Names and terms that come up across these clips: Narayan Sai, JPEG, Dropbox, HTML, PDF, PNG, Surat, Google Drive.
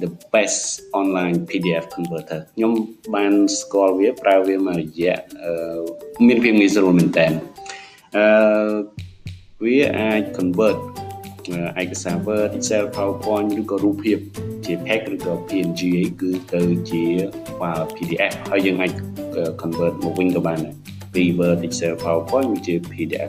the best online PDF converter. Nhóm ban score với prao với mà dạ miễn phí người dùng mình tên. Với ai convert ai cái server Excel PowerPoint như có rupi chỉ pack được PNG ấy cứ từ chỉ vào PDF hay dừng ai convert một win của bạn này. Convert Excel PowerPoint chỉ PDF.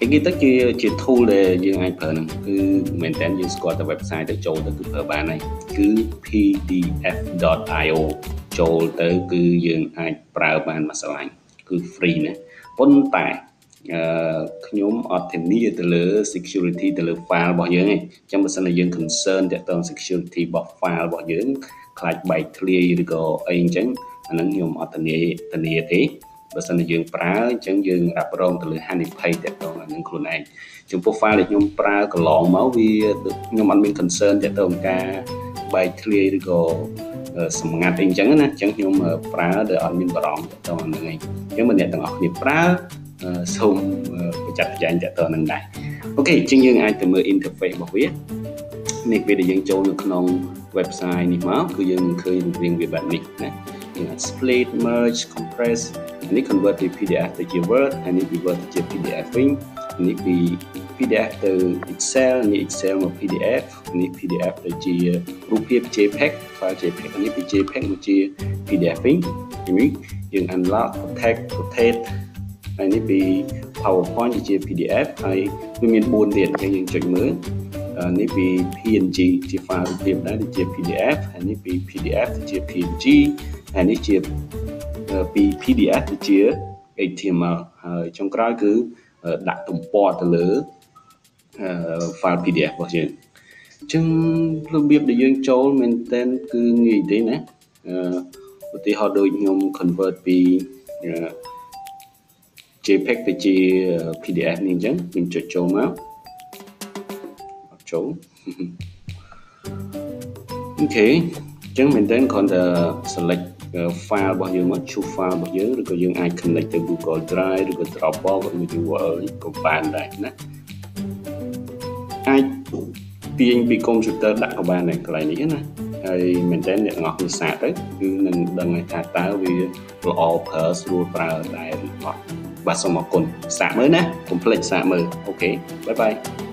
Cái tất chỉ thu là dương ai phở cứ mình tên dương score tại website tới chỗ tới cứ phở bà này cứ pdf.io chỗ tới cứ dương ai prao bàn mà sao anh cứ free nè vốn tại nhóm ở thêm ní từ lỡ security từ lỡ file bỏ dưỡng này trong một sân là dương concern để toàn security bỏ file bỏ dưỡng khai bài clear được rồi anh chẳng anh nắng nhóm ở tên ní thế và sau này dương prá chẳng dương rạp rong từ lưỡi hành pay để tôi là những khuôn này chúng profile để nhung prá còn lỏng máu vì nhung anh mình concern để tôi cả bài clear go sầm ngạt tình chẳng nè chẳng nhung prá để anh mình bỏ rong để tôi là những này nếu mình để tôi học những prá xong chặt chẽ để tôi nâng đại ok chính dương ai từ mới interface bảo viết việc về để dương châu được non website nick máu cứ dương khơi riêng về bản nick nè split merge compress anh ấy convert từ PDF từ chữ Word, anh ấy convert từ chữ PDF Wing, anh ấy bị PDF từ Excel, anh ấy Excel một PDF, anh ấy PDF từ chữ rupiah JPEG, file JPEG, anh ấy bị JPEG một chữ PDF Wing, anh ấy dùng unlock, protect, rotate, anh ấy bị PowerPoint từ chữ PDF, anh ấy nguyên bốn điện cho những chuẩn mới, anh ấy bị PNG từ file rupiah đó từ chữ PDF, anh ấy bị PDF từ chữ PNG, anh ấy chữ PDF thì chứa HTML trong cái cứ đặt tổng port từ lỡ file PDF vào trên trong lúc biết để dân châu mình tên cứ nghĩ thế nè thì họ đổi nhóm convert bị JPEG từ chi PDF nên chẳng mình chọn châu máu châu ok chẳng mình tên còn là select file bao nhiêu mất chu file bao nhiêu rồi có dương ai connect từ Google Drive rồi có Dropbox rồi mình vừa có bàn này nè ai tiền bị computer đặt vào bàn này cái này nè thì mình đến để ngọt như sạch đấy cứ nên đừng ngày thả tao vì lo phở xua vào lại ngọt và xong một cồn sạch mới nè complex sạch mới ok bye bye.